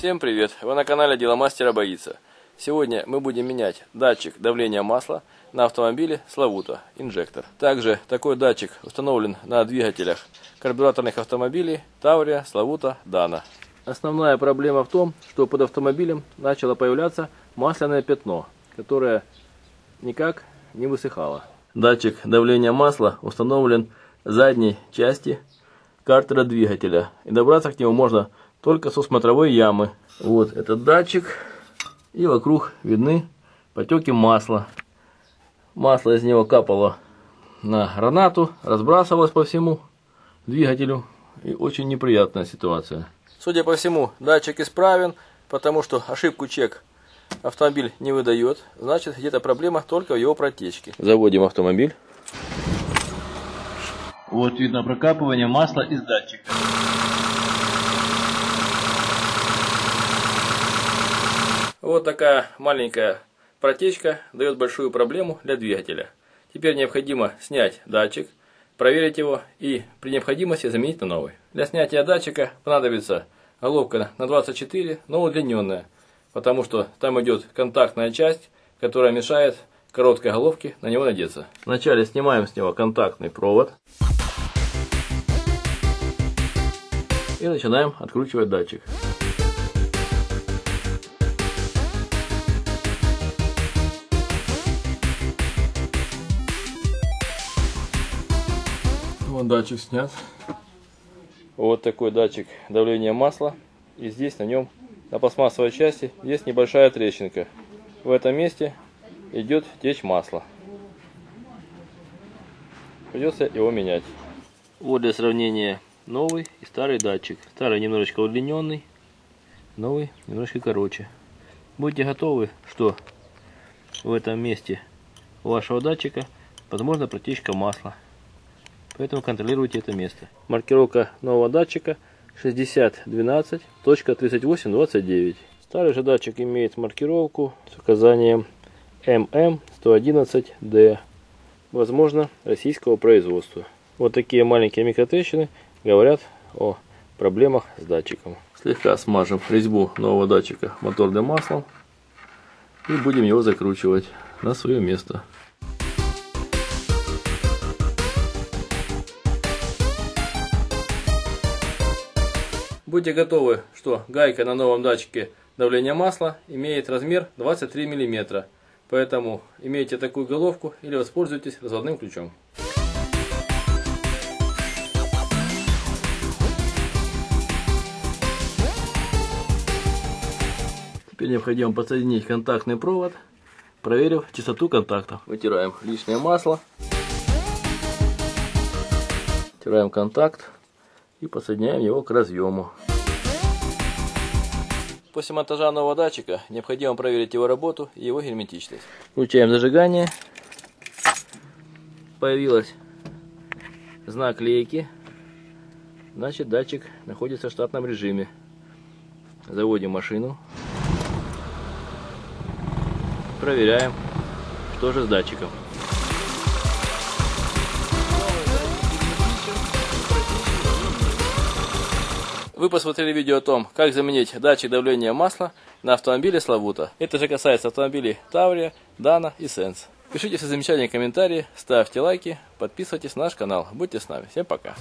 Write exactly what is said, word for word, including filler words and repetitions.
Всем привет! Вы на канале Дело Мастера Боится. Сегодня мы будем менять датчик давления масла на автомобиле Slavuta инжектор. Также такой датчик установлен на двигателях карбюраторных автомобилей Tavriya, Slavuta, Dana. Основная проблема в том, что под автомобилем начало появляться масляное пятно, которое никак не высыхало. Датчик давления масла установлен в задней части картера двигателя, и добраться к нему можно только со смотровой ямы. Вот этот датчик. И вокруг видны потеки масла. Масло из него капало на гранату, разбрасывалось по всему двигателю. И очень неприятная ситуация. Судя по всему, датчик исправен, потому что ошибку чек автомобиль не выдает. Значит, где-то проблема только в его протечке. Заводим автомобиль. Вот видно прокапывание масла из датчика. Вот такая маленькая протечка дает большую проблему для двигателя. Теперь необходимо снять датчик, проверить его и при необходимости заменить на новый. Для снятия датчика понадобится головка на двадцать четыре, но удлиненная, потому что там идет контактная часть, которая мешает короткой головке на него надеться. Вначале снимаем с него контактный провод и начинаем откручивать датчик. Вот датчик снят. Вот такой датчик давления масла. И здесь на нем, на пластмассовой части, есть небольшая трещинка. В этом месте идет течь масла. Придется его менять. Вот для сравнения новый и старый датчик. Старый немножечко удлиненный, новый немножко короче. Будьте готовы, что в этом месте у вашего датчика возможна протечка масла. Поэтому контролируйте это место. Маркировка нового датчика шестьдесят двенадцать точка тридцать восемь двадцать девять. Старый же датчик имеет маркировку с указанием эм эм сто одиннадцать дэ. Возможно, российского производства. Вот такие маленькие микротрещины говорят о проблемах с датчиком. Слегка смажем резьбу нового датчика моторным маслом и будем его закручивать на свое место. Будьте готовы, что гайка на новом датчике давления масла имеет размер двадцать три миллиметра, поэтому имейте такую головку или воспользуйтесь разводным ключом. Теперь необходимо подсоединить контактный провод, проверив чистоту контактов. Вытираем лишнее масло, вытираем контакт и подсоединяем его к разъему. После монтажа нового датчика необходимо проверить его работу и его герметичность. Включаем зажигание. Появилась знак лейки. Значит, датчик находится в штатном режиме. Заводим машину. Проверяем, что же с датчиком. Вы посмотрели видео о том, как заменить датчик давления масла на автомобиле Slavuta. Это же касается автомобилей Tavriya, Dana и Sens. Пишите все замечания и комментарии, ставьте лайки, подписывайтесь на наш канал. Будьте с нами. Всем пока.